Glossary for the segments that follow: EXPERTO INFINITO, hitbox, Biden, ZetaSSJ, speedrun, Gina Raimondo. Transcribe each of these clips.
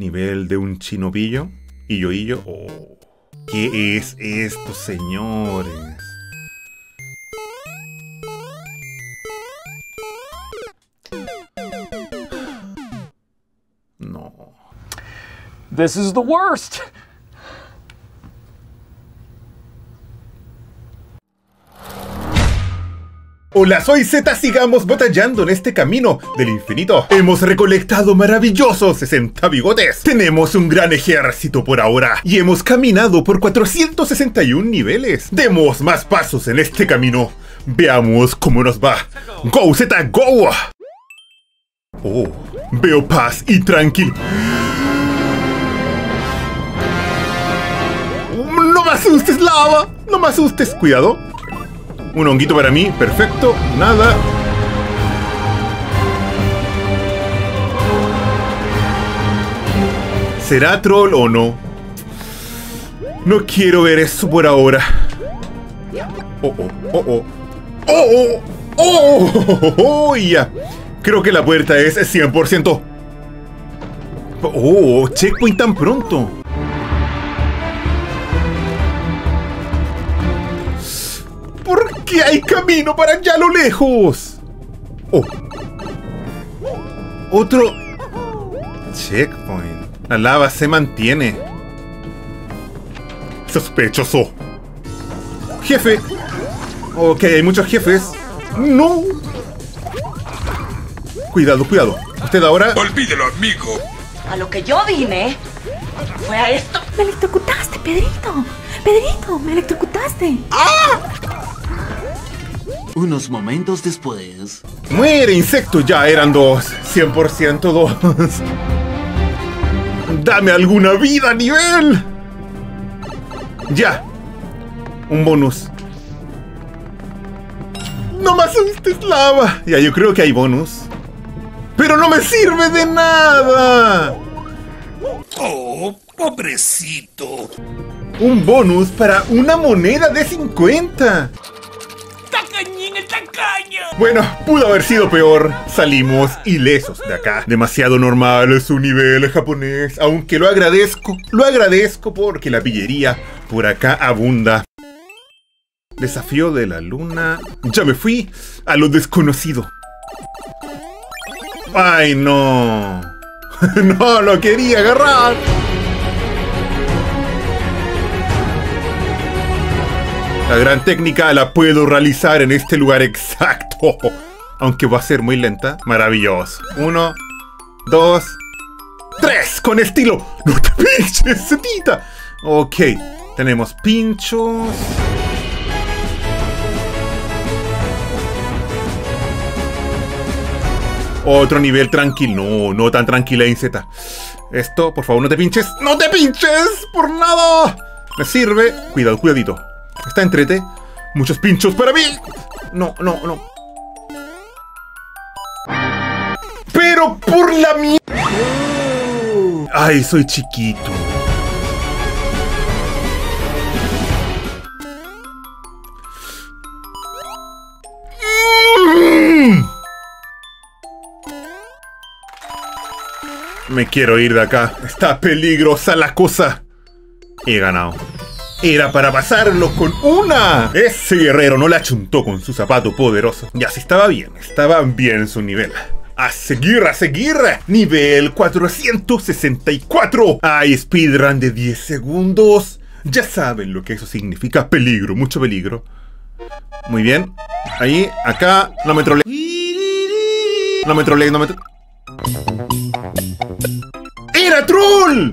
Nivel de un chinobillo. Illo. Oh, ¿qué es esto, señores? No. This is the worst. Hola, soy Z, sigamos batallando en este camino del infinito. Hemos recolectado maravillosos 60 bigotes. Tenemos un gran ejército por ahora y hemos caminado por 461 niveles. Demos más pasos en este camino. Veamos cómo nos va. ¡Go, Z, go! Oh, veo paz y tranquilidad. ¡No me asustes, lava! ¡No me asustes! Cuidado. Un honguito para mí, perfecto, nada. ¿Será troll o no? No quiero ver eso por ahora. Ya. Creo que la puerta es 100%. Oh, checkpoint tan pronto. ¡Que hay camino para allá a lo lejos! ¡Oh! Otro checkpoint. La lava se mantiene. Sospechoso. Jefe. Ok, hay muchos jefes. ¡No! Cuidado, cuidado. Usted ahora... Olvídelo, amigo. A lo que yo vine... ¿Fue a esto? Me electrocutaste, Pedrito. Pedrito, me electrocutaste. ¡Ah! Unos momentos después... ¡Muere, insecto! Ya eran dos. 100% dos. ¡Dame alguna vida, nivel! Ya. Un bonus. ¡No me asustes, lava! Ya, yo creo que hay bonus. ¡Pero no me sirve de nada! ¡Oh, pobrecito! Un bonus para una moneda de 50. Bueno, pudo haber sido peor. Salimos ilesos de acá. Demasiado normal es un nivel japonés. Aunque lo agradezco. Lo agradezco porque la pillería por acá abunda. Desafío de la luna. Ya me fui a lo desconocido. ¡Ay, no! No lo quería agarrar. La gran técnica la puedo realizar en este lugar exacto. Aunque va a ser muy lenta. Maravilloso. 1, 2, 3. Con estilo. ¡No te pinches, Zetita! Ok. Tenemos pinchos. Otro nivel tranquilo. No, no tan tranquila, Z. Esto, por favor, no te pinches. ¡No te pinches! ¡Por nada! Me sirve. Cuidado, cuidadito. Está entrete. Muchos pinchos para mí. No. Pero por la mierda. Ay, soy chiquito. Me quiero ir de acá. Está peligrosa la cosa. He ganado. Era para pasarlo con una. Ese guerrero no la achuntó con su zapato poderoso. Ya sí estaba bien. Estaba bien su nivel. A seguir, a seguir. Nivel 464. Hay speedrun de 10 segundos. Ya saben lo que eso significa. Peligro, mucho peligro. Muy bien. Ahí, acá. No me trolé. ¡Era troll!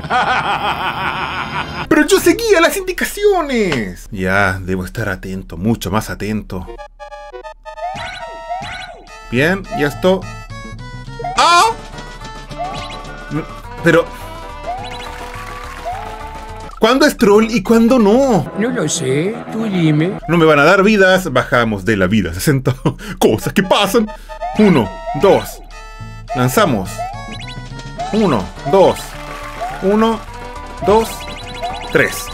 ¡Pero yo seguía las indicaciones! Ya, debo estar atento, mucho más atento. Bien, y esto... ¡Ah! Pero... ¿cuándo es troll y cuándo no? No lo sé, tú dime. No me van a dar vidas, bajamos de la vida 60. Cosas que pasan. 1, 2... Lanzamos. 1, 2. 1, 2, 3.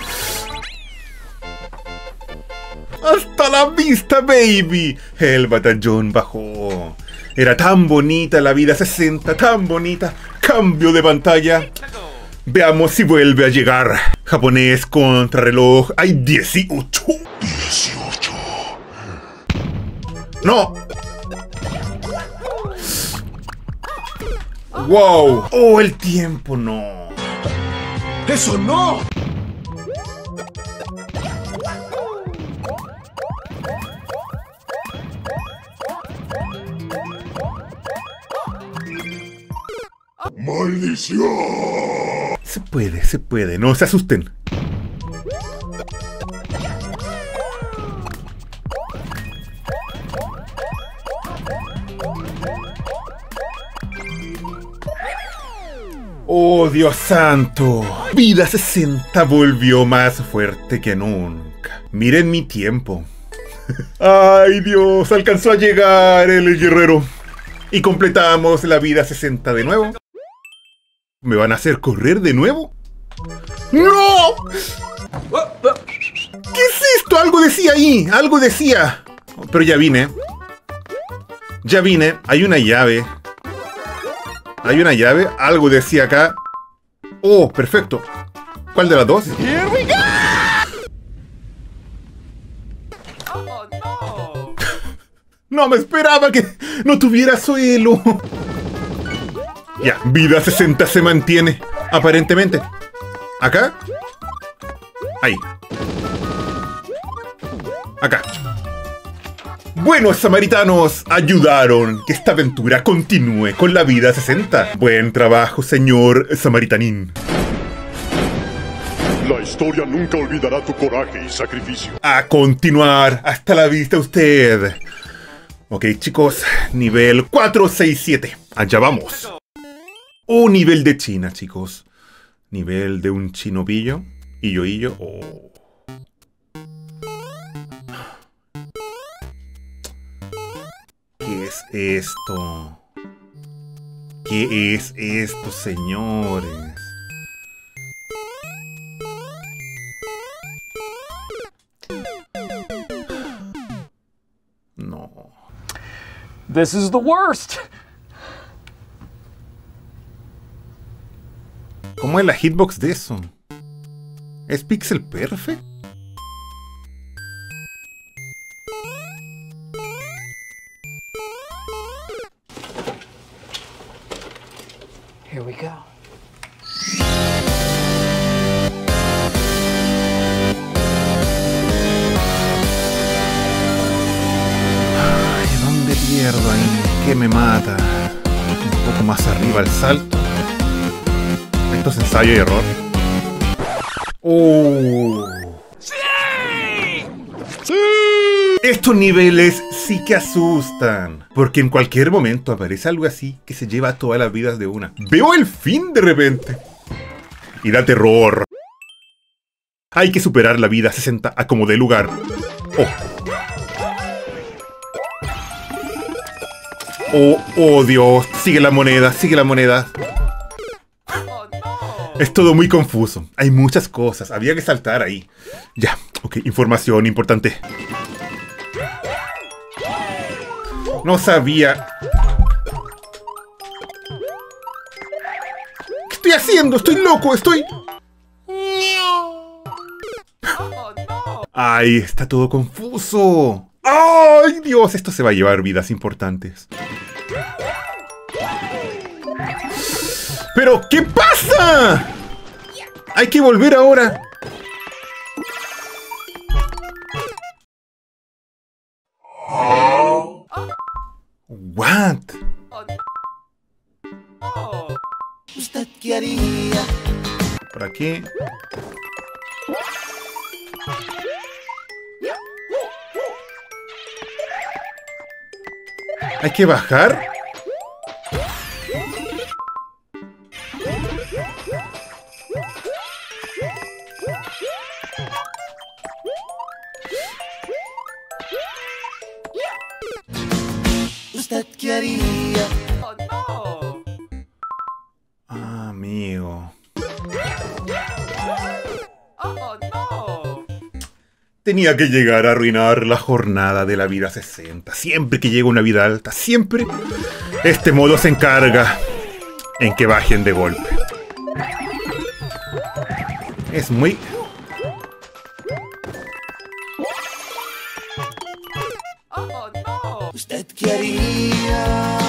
¡Hasta la vista, baby! El batallón bajó. Era tan bonita la vida 60, tan bonita. Cambio de pantalla. Veamos si vuelve a llegar. Japonés contrarreloj. ¡Hay 18! 18. ¡No! ¡Wow! ¡Oh, el tiempo no! ¡Eso no! ¡Maldición! Se puede, no se asusten. ¡Oh, Dios santo! Vida 60 volvió más fuerte que nunca. Miren mi tiempo. ¡Ay, Dios! Alcanzó a llegar el guerrero. Y completamos la vida 60 de nuevo. ¿Me van a hacer correr de nuevo? ¡No! ¿Qué es esto? Algo decía ahí, algo decía. Pero ya vine. Ya vine, hay una llave. Hay una llave, algo decía acá. Oh, perfecto. ¿Cuál de las dos? Here we go. Oh, no. No me esperaba que no tuviera suelo. Ya, vida 60 se mantiene, aparentemente. ¿Acá? Ahí. Acá. Buenos samaritanos, ayudaron que esta aventura continúe con la vida 60. Buen trabajo, señor samaritanín. La historia nunca olvidará tu coraje y sacrificio. A continuar, hasta la vista usted. Ok, chicos, nivel 467. Allá vamos. Oh, nivel de China, chicos. Nivel de un chino pillo. Illo. Oh. ¿Qué es esto? ¿Qué es esto, señores? No. This is the worst. ¿Cómo es la hitbox de eso? ¿Es pixel perfect? Here we go. Ay, ¿dónde pierdo ahí? ¿Qué me mata? Un poco más arriba el salto. Esto es ensayo y error. ¡Oh! ¡Sí! ¡Sí! Estos niveles sí que asustan, porque en cualquier momento aparece algo así que se lleva todas las vidas de una. ¡Veo el fin de repente! Y da terror. Hay que superar la vida 60 a como dé lugar. ¡Oh! ¡Oh, Dios! ¡Sigue la moneda! ¡Sigue la moneda! Es todo muy confuso. Hay muchas cosas. Había que saltar ahí. Ya. Ok, información importante. No sabía. ¿Qué estoy haciendo? Estoy loco. Estoy... Ay, está todo confuso. Ay, Dios. Esto se va a llevar vidas importantes. ¿Pero qué pasa? Hay que volver ahora. What? ¿Usted qué haría? ¿Por aquí? ¿Hay que bajar? Tenía que llegar a arruinar la jornada de la vida 60. Siempre que llega una vida alta, siempre este modo se encarga en que bajen de golpe. Es muy... Oh, no. Usted quería...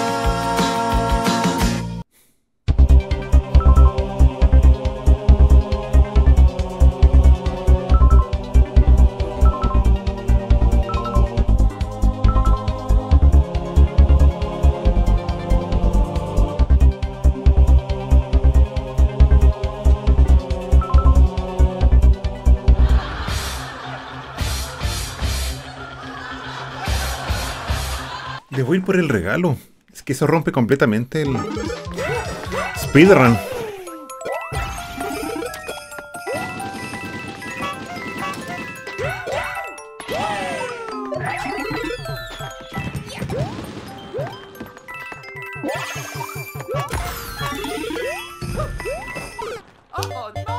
Debo ir por el regalo. Es que eso rompe completamente el... speedrun.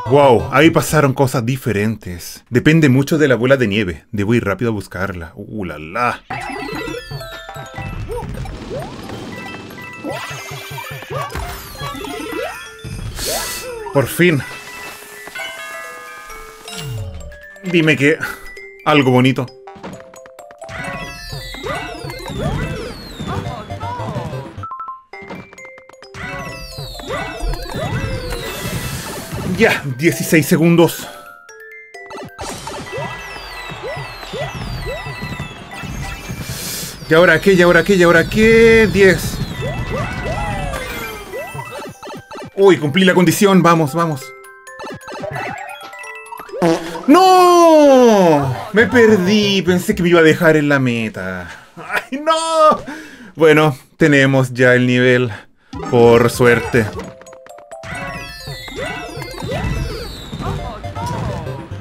Wow, ahí pasaron cosas diferentes. Depende mucho de la bola de nieve. Debo ir rápido a buscarla. La la. Por fin. Dime que... algo bonito. Ya, 16 segundos. ¿Y ahora qué? ¿Y ahora qué? ¿Y ahora qué? 10. Uy, cumplí la condición. Vamos, vamos. ¡No! Me perdí. Pensé que me iba a dejar en la meta. ¡Ay, no! Bueno, tenemos ya el nivel. Por suerte.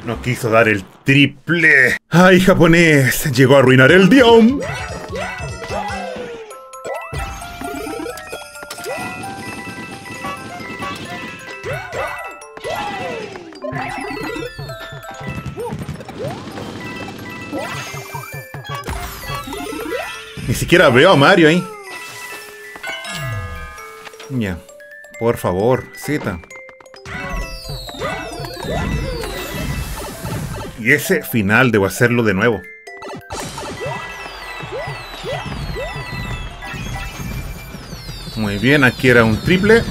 No quiso dar el triple. ¡Ay, japonés! Llegó a arruinar el día. Ni siquiera veo a Mario ahí. Ya. Yeah. Por favor, Z. Y ese final debo hacerlo de nuevo. Muy bien, aquí era un triple.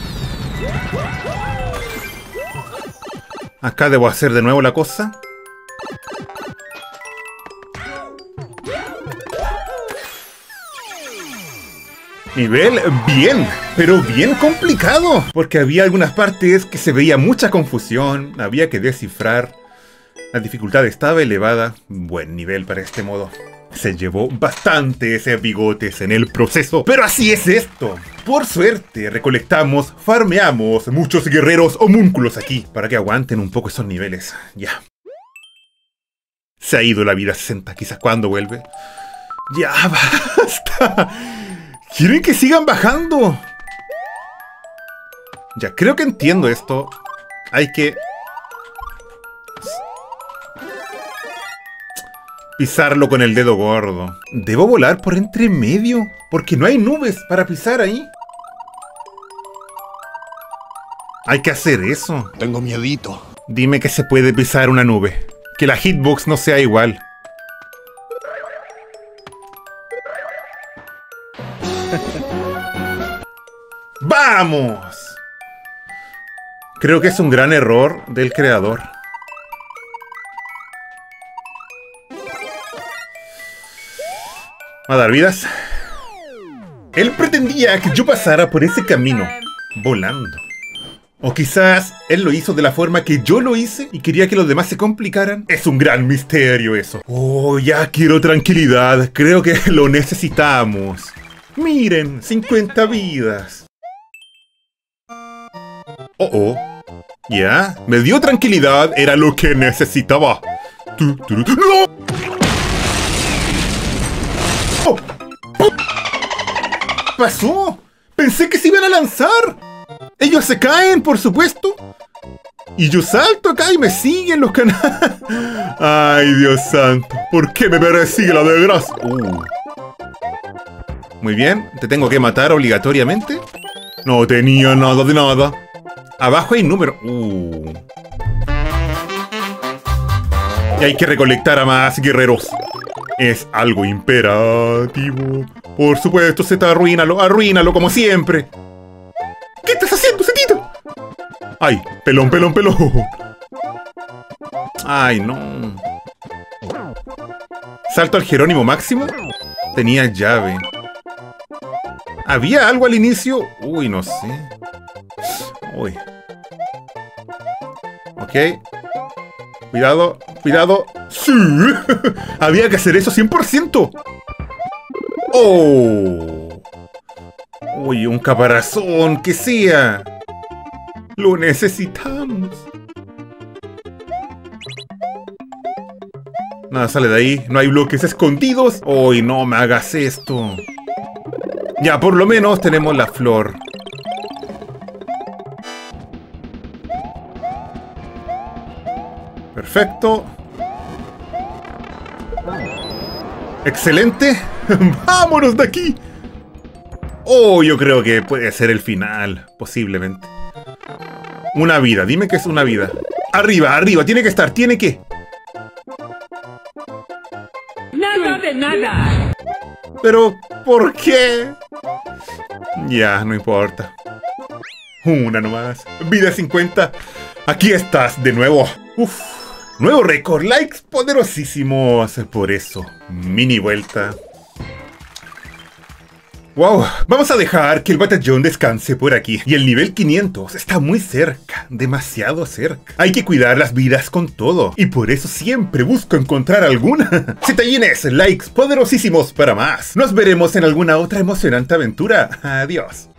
Acá debo hacer de nuevo la cosa. Nivel bien, pero bien complicado. Porque había algunas partes que se veía mucha confusión. Había que descifrar. La dificultad estaba elevada. Buen nivel para este modo. Se llevó bastantes bigotes en el proceso. Pero así es esto. Por suerte recolectamos, farmeamos muchos guerreros homúnculos aquí. Para que aguanten un poco esos niveles. Ya. Se ha ido la vida 60. Quizás cuando vuelve. Ya basta. ¿Quieren que sigan bajando? Ya, creo que entiendo esto. Hay que... pisarlo con el dedo gordo. Debo volar por entre medio, porque no hay nubes para pisar ahí. Hay que hacer eso. Tengo miedito. Dime que se puede pisar una nube. Que la hitbox no sea igual. ¡Vamos! Creo que es un gran error del creador. A dar vidas. Él pretendía que yo pasara por ese camino, volando. O quizás él lo hizo de la forma que yo lo hice y quería que los demás se complicaran. Es un gran misterio eso. Oh, ya quiero tranquilidad. Creo que lo necesitamos. Miren, 50 vidas. Oh, oh. Ya, yeah. Me dio tranquilidad, era lo que necesitaba. ¡No! Oh. ¿Qué pasó? Pensé que se iban a lanzar. Ellos se caen, por supuesto. Y yo salto acá y me siguen los canales. Ay, Dios santo. ¿Por qué me persigue la desgracia? Muy bien, te tengo que matar obligatoriamente. No tenía nada de nada. Abajo hay número. Y hay que recolectar a más guerreros. Es algo imperativo. Por supuesto, Zeta, arruínalo, arruínalo como siempre. ¿Qué estás haciendo, Zetito? Ay, pelón, pelón, pelón. Ay, no. Salto al Jerónimo Máximo. Tenía llave. ¿Había algo al inicio? Uy, no sé. Uy. Ok. Cuidado, cuidado. ¡Sí! Había que hacer eso 100%. ¡Oh! Uy, un caparazón, que sea. Lo necesitamos. Nada sale de ahí. No hay bloques escondidos. ¡Uy, no me hagas esto! Ya, por lo menos tenemos la flor. Perfecto. ¡Excelente! ¡Vámonos de aquí! Oh, yo creo que puede ser el final. Posiblemente. Una vida. Dime que es una vida. Arriba, arriba. Tiene que estar. Tiene que. ¡Nada de nada! Pero, ¿por qué? Ya, no importa. Una nomás. Vida 50. Aquí estás de nuevo. Uf. Nuevo récord, likes poderosísimos. Por eso, mini vuelta. Wow, vamos a dejar que el batallón descanse por aquí. Y el nivel 500 está muy cerca, demasiado cerca. Hay que cuidar las vidas con todo. Y por eso siempre busco encontrar alguna. ZetaSSJ, likes poderosísimos para más. Nos veremos en alguna otra emocionante aventura. Adiós.